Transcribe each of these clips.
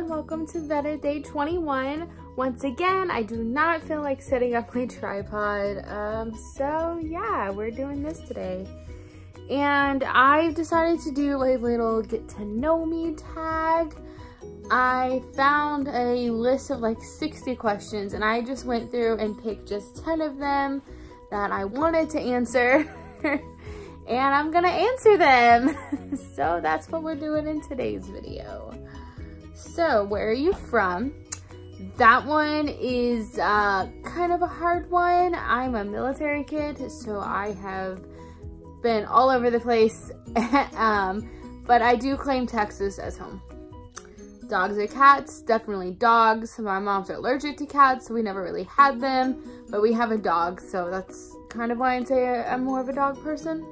and welcome to VEDA Day 21. Once again, I do not feel like setting up my tripod, so yeah, we're doing this today. And I've decided to do a little get to know me tag. I found a list of like 60 questions and I just went through and picked just 10 of them that I wanted to answer. And I'm gonna answer them. So that's what we're doing in today's video. So where are you from? That one is kind of a hard one. I'm a military kid, so I have been all over the place. But I do claim Texas as home. Dogs or cats? Definitely dogs. My mom's allergic to cats, so we never really had them, but we have a dog, so that's kind of why I'd say I'm more of a dog person.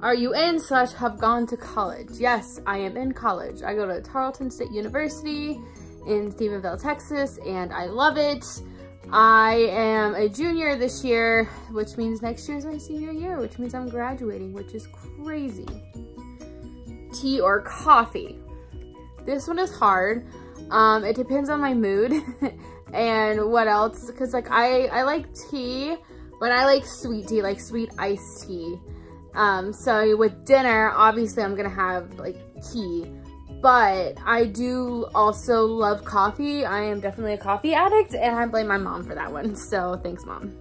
Are you in / have gone to college? Yes, I am in college. I go to Tarleton State University in Stephenville, Texas, and I love it. I am a junior this year, which means next year is my senior year, which means I'm graduating, which is crazy. Tea or coffee? This one is hard. It depends on my mood and what else, because like I like tea, but I like sweet tea, like sweet iced tea. So with dinner, obviously I'm gonna have like tea, but I do also love coffee. I am definitely a coffee addict and I blame my mom for that one. So thanks, mom.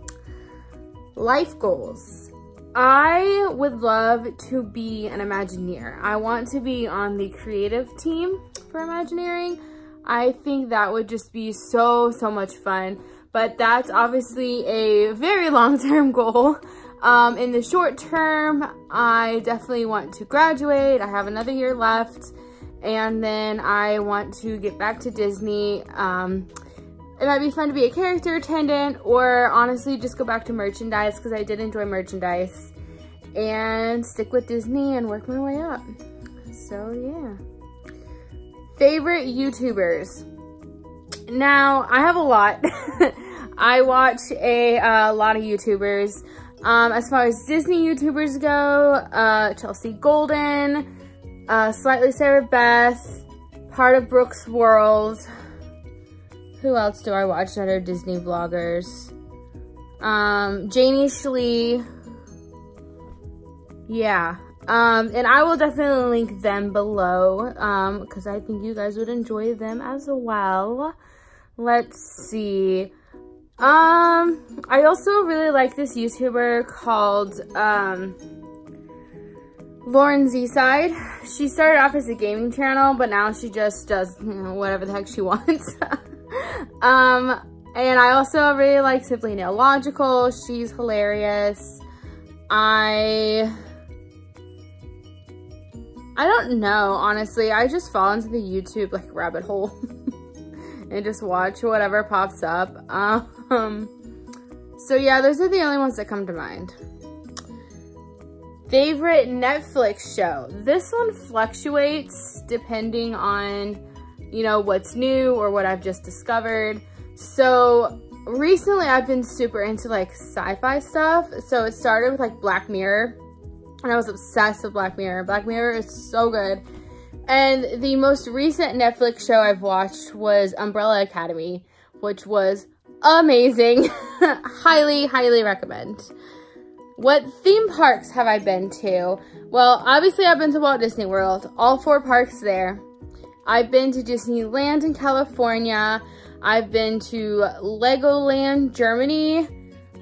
Life goals. I would love to be an Imagineer. I want to be on the creative team for Imagineering. I think that would just be so much fun, but that's obviously a very long-term goal. In the short term, I definitely want to graduate. I have another year left, and then I want to get back to Disney. It might be fun to be a character attendant, or honestly just go back to merchandise, because I did enjoy merchandise, and stick with Disney and work my way up. So yeah. Favorite YouTubers? Now, I have a lot. I watch a lot of YouTubers. As far as Disney YouTubers go, Chelsea Goldyn, Slightly Sarah Beth, part of Brooke's World. Who else do I watch that are Disney vloggers? Janie Schlie. Yeah. And I will definitely link them below, because I think you guys would enjoy them as well. Let's see. I also really like this YouTuber called, LaurenzSide. She started off as a gaming channel, but now she just does, you know, whatever the heck she wants. And I also really like Simply Nailogical. She's hilarious. I don't know, honestly. I just fall into the YouTube, like, rabbit hole. And just watch whatever pops up. So yeah, those are the only ones that come to mind. Favorite Netflix show? This one fluctuates depending on, you know, what's new or what I've just discovered. So recently I've been super into like sci-fi stuff. So it started with like Black Mirror, and I was obsessed with Black Mirror. Black Mirror is so good. And the most recent Netflix show I've watched was Umbrella Academy, which was amazing. Highly recommend. What theme parks have I been to? Well, obviously I've been to Walt Disney World, all 4 parks there. I've been to Disneyland in California. I've been to Legoland, Germany.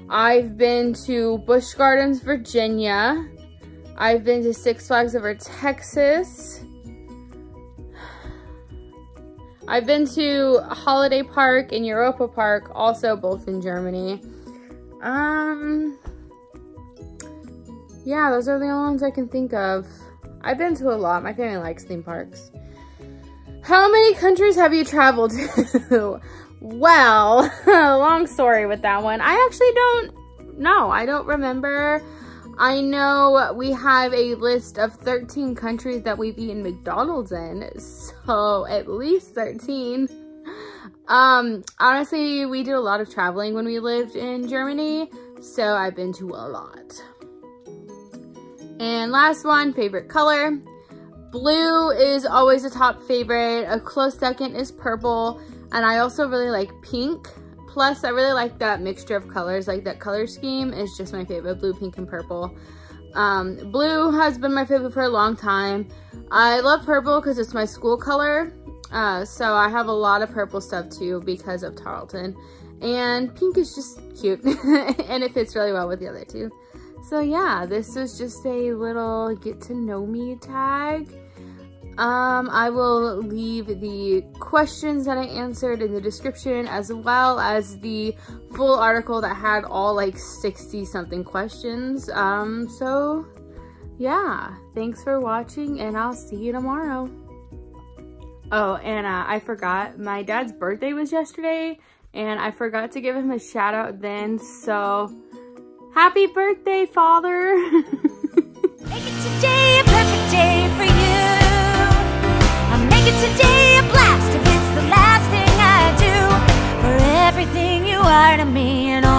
I've been to Busch Gardens, Virginia. I've been to Six Flags Over Texas. I've been to Holiday Park and Europa Park, also both in Germany. Yeah, those are the only ones I can think of. I've been to a lot. My family likes theme parks. How many countries have you traveled to? Well, long story with that one. I actually don't know. I don't remember. I know we have a list of 13 countries that we've eaten McDonald's in, so at least 13. Honestly, we did a lot of traveling when we lived in Germany, so I've been to a lot. And last one, favorite color. Blue is always a top favorite. A close second is purple. And I also really like pink. Plus, I really like that mixture of colors. Like, that color scheme is just my favorite. Blue, pink, and purple. Blue has been my favorite for a long time. I love purple because it's my school color. So I have a lot of purple stuff too because of Tarleton. And pink is just cute. And it fits really well with the other two. So yeah, this is just a little get to know me tag. I will leave the questions that I answered in the description, as well as the full article that had all like 60 something questions. So yeah, thanks for watching and I'll see you tomorrow. Oh, and I forgot, my dad's birthday was yesterday and I forgot to give him a shout out then, so happy birthday, Father! Make it today a perfect day for you. I'll make it today a blast if it's the last thing I do. For everything you are to me and all.